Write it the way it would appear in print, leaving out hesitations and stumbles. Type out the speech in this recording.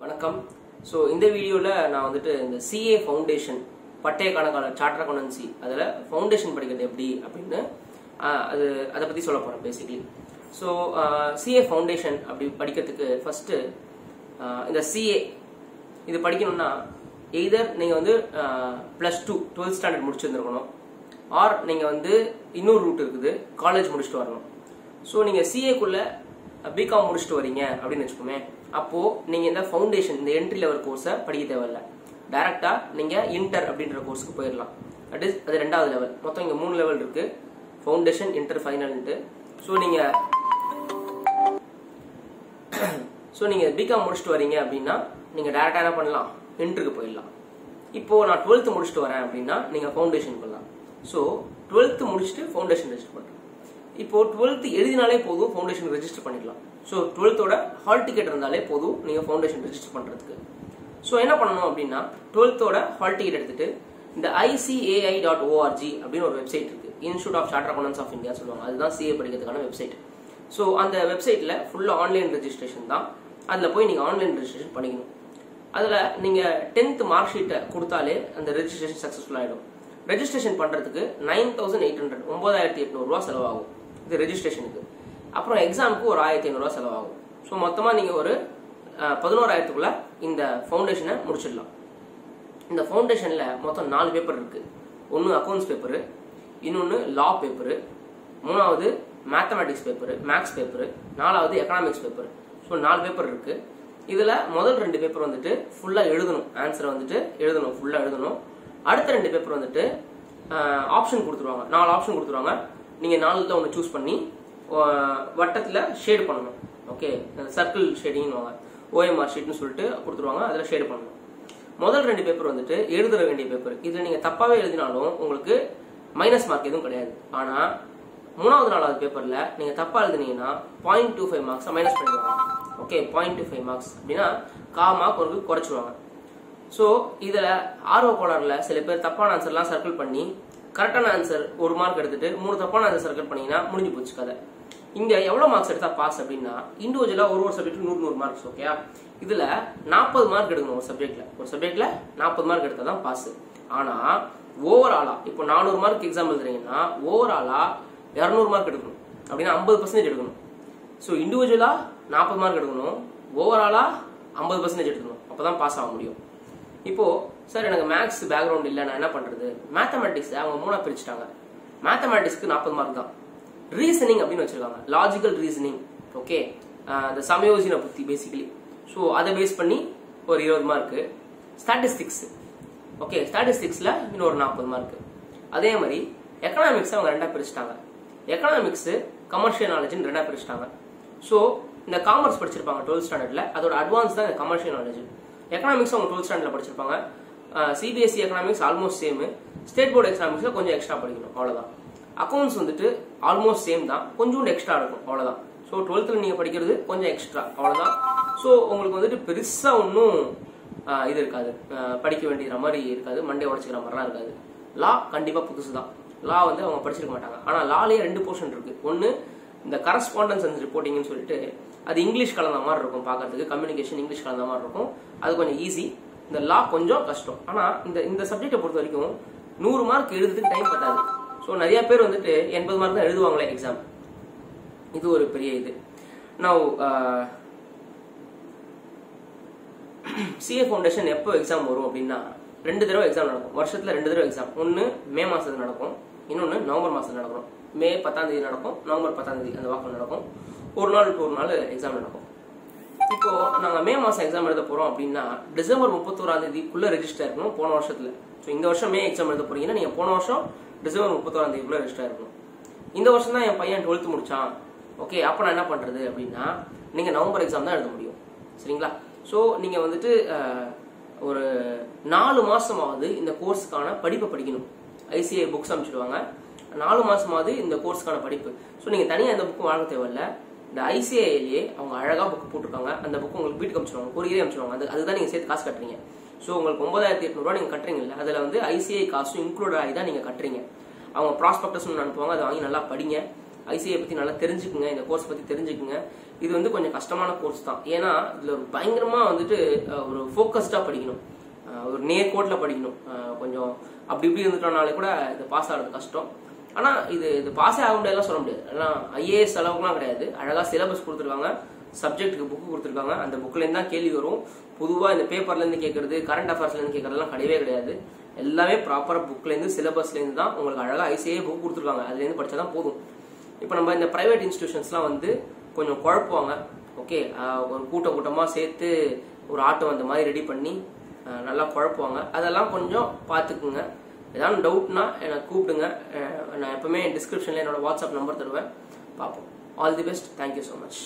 Vanakkam. So in the video la na vandu the CA foundation pattaya kanakala chartered accountancy adala foundation padikadhu eppadi appina adu adha pathi solla poram basically. So CA foundation appadi padikadhukku first in the CA idu padikanumna either neenga vandu plus 2 12th standard mudichirundirukanum or neenga vandu innoru route irukudhu college mudichittu varanum. So neenga CA kulla BCom mudichittu varinga appdi nechukome அப்போ நீங்க இந்த foundation இந்த entry level course படிக்க தேவையில்லை directly நீங்க inter அப்படிங்கற கோர்ஸ்க்கு போயிரலாம் that is அது இரண்டாவது லெவல் மொத்தம் இங்க மூணு லெவல் இருக்கு ஃபவுண்டேஷன் இன்டர் ஃபைனல் னு சோ நீங்க பிகாம் முடிச்சிட்டு வரீங்க அப்படினா நீங்க डायरेक्टली என்ன பண்ணலாம் இன்டருக்கு போயிரலாம் இப்போ நான் 12th முடிச்சிட்டு வரேன் அப்படினா நீங்க ஃபவுண்டேஷன் பண்ணலாம் சோ 12th முடிச்சிட்டு ஃபவுண்டேஷன் ரெஜிஸ்டர் பண்ணலாம் இப்போ 12th எழுதினாலே போதும் ஃபவுண்டேஷன் ரெஜிஸ்டர் பண்ணிடலாம் so 12th oda hall ticket irundale podum neenga foundation register pandradhukku so enna pannanum appadina 12th oda hall ticket edutittu inda icai.org appdinu or website irukku Institute of Chartered Accountants of India solluvaanga adha CA padikradhukana website so and the website la full online registration dhaan adla poi neenga online registration panikanum adla neenga 10th mark sheet koduthaale and the registration successful aidum registration pandradhukku 9800 ரூபாய் செலவாகும் இது ரெஜிஸ்ட்ரேஷனுக்கு அப்புறம் एग्जामக்கு ஒரு 1500 ரூபாய் செலவாகும் so மொத்தமா நீங்க ஒரு 11000 குள்ள இந்த ஃபவுண்டேஷனை முடிச்சிடலாம் இந்த ஃபவுண்டேஷன்ல மொத்தம் 4 பேப்பர் இருக்கு ஒன்னு அக்கவுண்ட்ஸ் பேப்பர் இன்னொன்னு லா பேப்பர் மூணாவது மேத்தமேட்டிக்ஸ் பேப்பர் மேக்ஸ் பேப்பர் நானாவது எகனாமிக்ஸ் பேப்பர் சோ 4 பேப்பர் இருக்கு இதுல முதல் ரெண்டு பேப்பர் வந்துட்டு ஃபுல்லா எழுதணும் ஆன்சர் வந்துட்டு எழுதணும் ஃபுல்லா எழுதணும் அடுத்த ரெண்டு பேப்பர் வந்துட்டு ஆப்ஷன் கொடுத்துருவாங்க நாலு ஆப்ஷன் கொடுத்துருவாங்க நீங்க நாலுல ஒன்னு चूஸ் பண்ணி வட்டத்துல ஷேட் பண்ணனும் ஓகே சர்க்கிள் ஷேடிங்னுவாங்க OMR ஷீட்னு சொல்லிட்டு கொடுத்துருவாங்க அதல ஷேட் பண்ணனும் முதல் ரெண்டு பேப்பர் வந்துட்டு எழுதற வேண்டிய பேப்பர் இதுல நீங்க தப்பாவே எழுதினாலும் உங்களுக்கு மைனஸ் மார்க் எதுவும் கிடையாது ஆனா மூணாவது நாலாவது பேப்பர்ல நீங்க தப்பா எழுதினீங்கன்னா 0.25 மார்க்ஸ் மைனஸ் பண்ணிடுவாங்க ஓகே 0.25 மார்க்ஸ் அப்படினா கா மார்க் ஒரு குறைச்சுடுவாங்க சோ இதுல ஆர்ஓ கோலர்ல சில பேர் தப்பான ஆன்சர்லாம் சர்க்கிள் பண்ணி கரெக்டான ஆன்சர் ஒரு மார்க் எடுத்துட்டு மூணு தப்பான ஆன்சர் சர்க்கிள் பண்ணீங்கன்னா முடிஞ்சு போச்சு கதை இங்க எவ்வளவு மார்க்ஸ் எடுத்தா பாஸ் அப்படினா இன்டிவிஜுவலா ஒரு சப்ஜெக்ட்க்கு 100 மார்க்ஸ் ஓகேயா இதுல 40 மார்க் எடுக்கணும் ஒரு சப்ஜெக்ட்ல 40 மார்க் எடுத்தா தான் பாஸ் ஆனா ஓவராலா இப்போ 400 மார்க் எக்ஸாம் எழுதுறீங்கன்னா ஓவராலா 200 மார்க் எடுக்கணும் அப்படினா 50% எடுக்கணும் சோ இன்டிவிஜுவலா 40 மார்க் எடுக்கணும் ஓவராலா 50% எடுக்கணும் அப்பதான் பாஸ் ஆக முடியும் இப்போ சார் எனக்கு மேக்ஸ் பேக்ரவுண்ட் இல்ல நான் என்ன பண்றது மேத்தமேட்டிக்ஸ் அவங்க மூணா பிரிச்சிட்டாங்க மேத்தமேட்டிக்ஸ்க்கு 40 மார்க் தான் ரீசனிங் அப்படினு வச்சிருக்காங்க லாஜிக்கல் ரீசனிங் ஓகே அந்த சமயோஜன புத்தி பேசிக்கலி சோ அத பேஸ் பண்ணி ஒரு 20 மார்க் ஸ்டாட்டிஸ்டிக்ஸ் ஓகே ஸ்டாட்டிஸ்டிக்ஸ்ல இன்னொரு 40 மார்க் அதே மாதிரி எகனாமிக்ஸ் அவங்க ரெண்டா பிரிச்சிட்டாங்க எகனாமிக்ஸ் கமர்ஷியல் நாலேஜ்னு ரெண்டா பிரிச்சிட்டாங்க சோ இந்த காமர்ஸ் படிச்சிருப்பாங்க 12th ஸ்டாண்டர்ட்ல அதோட அட்வான்ஸ் தான் கமர்ஷியல் நாலேஜ் எகனாமிக்ஸ் அவங்க 12th ஸ்டாண்டர்ட்ல படிச்சிருப்பாங்க CBSE economics almost same state board economics la konjam extra padikkanum avladha accounts vandu almost same da konjam extra irukum avladha so 12th la neenga padikkiradhu konjam extra avladha so ungalku vandu perissa onnu idu irukadu padikka vendiyra mari irukadu monday odachikra mara irukadu law kandipa pudusu da law vandu avanga padichirukka maatanga ana law la rendu portion irukku onnu inda correspondence and reporting nu solittu adu english kalanda mari irukum paakradhukku communication english kalanda mari irukum adu konjam easy இந்த லா கொஞ்சம் கஷ்டம் ஆனா இந்த இந்த சப்ஜெக்ட்ட பொறுத்த வரைக்கும் 100 mark எழுதுறதுக்கு time பத்தாது சோ நிறைய பேர் வந்துட்டு 80 மார்க் தான் எழுதுவாங்களே எக்ஸாம் இது ஒரு பெரிய இது நவ CA ஃபவுண்டேஷன் எப்போ எக்ஸாம் வரும் அப்படினா ரெண்டு தடவை எக்ஸாம் நடக்கும் வருஷத்துல ரெண்டு தடவை எக்ஸாம் ஒன்னு மே மாசத்துல நடக்கும் இன்னொன்னு நவம்பர் மாசத்துல நடக்கும் மே 10 தேதி நடக்கும் நவம்பர் 10 தேதி அந்த வாக்குல நடக்கும் ஒரு நாள் எக்ஸாம் நடக்கும் இப்போ நாங்க மே மாசம் எக்ஸாம் எழுத போறோம் அப்படினா டிசம்பர் 31ஆம் தேதிக்குள்ள ரெஜிஸ்டர் பண்ணனும் போன வருஷத்துல சோ இந்த வருஷம் மே எக்ஸாம் எழுத போறீங்கன்னா நீங்க போன வருஷம் டிசம்பர் 31ஆம் தேதிக்குள்ள ரெஜிஸ்டர் பண்ணனும் இந்த வருஷம் தான் என் பையன் 12th முடிச்சான் ஓகே அப்ப நான் என்ன பண்றது அப்படினா நீங்க நவம்பர் எக்ஸாம் தான் எழுத முடியும் சரிங்களா சோ நீங்க வந்துட்டு ஒரு 4 மாசமாவது இந்த கோர்ஸ்கான படிப்பு படிக்கணும் ICAI books அனுப்பிடுவாங்க 4 மாசமாவது இந்த கோர்ஸ்கான படிப்பு சோ நீங்க தனியா இந்த புக் வாங்க தேவையில்லை இந்த ICAI லே அவங்க அழகா புக் போட்டுருக்காங்க அந்த புக் உங்களுக்கு வீட்டுக்கு அனுப்பிச்சுடுவாங்க கூரியரே அனுப்பிச்சுடுவாங்க அதுதான் நீங்க சேர்த்து காசு கட்டறீங்க சோ உங்களுக்கு 9800 ரூபாய் நீங்க கட்டறீங்க இல்ல அதுல வந்து ICAI காசும் இன்க்ளூட் ஆகி தான் நீங்க கட்டறீங்க அவங்க ப்ராஸ்பெக்டஸ் ஒன்னு அனுப்புவாங்க அதை வாங்கி நல்லா படிங்க ICA பத்தி நல்லா தெரிஞ்சுக்குங்க இந்த கோர்ஸ் பத்தி தெரிஞ்சுக்குங்க இது வந்து கொஞ்சம் கஷ்டமான கோர்ஸ் தான் ஏனா இதுல பயங்கரமா வந்துட்டு ஒரு ஃபோக்கஸ்டா படிக்கணும் ஒரு நேர் கோட்ல படிக்கணும் கொஞ்சம் அப்படி இப்படி இருந்துட்டனால கூட இது பாஸ் ஆறது கஷ்டம் ஆனா இது பாஸ் ஆக முடியல சொல்ல முடியாது ஆனா IAS அளவுக்குலாம் கிடையாது அழகா சிலபஸ் கொடுத்துருவாங்க Subject book கொடுத்திருக்காங்க அந்த bookல இருந்து தான் கேள்வி வரும் பொதுவா இந்த பேப்பர்ல இருந்து கேக்குறது கரண்ட் அஃபேர்ஸ்ல இருந்து கேக்குறதெல்லாம் கிடையவே கிடையாது எல்லாமே ப்ராப்பரா bookல இருந்து சிலபஸ்ல இருந்து தான் உங்களுக்கு அழகா ICA book கொடுத்திருக்காங்க அதுல இருந்து படிச்சா தான் போதும் இப்போ நம்ம இந்த பிரைவேட் இன்ஸ்டிடியூஷன்ஸ்லாம் வந்து கொஞ்சம் குழப்புவாங்க ஓகே ஒரு கூட்டமா சேர்த்து ஒரு ஆட்டோ அந்த மாதிரி ரெடி பண்ணி நல்லா குழப்புவாங்க அதெல்லாம் கொஞ்சம் பாத்துக்குங்க ஏதாவது டவுட்னா என்ன கூப்பிடுங்க நான் எப்பவுமே டிஸ்கிரிப்ஷன்ல என்னோட வாட்ஸ்அப் நம்பர் தருவேன் பாப்போம் All the best. Thank you so much.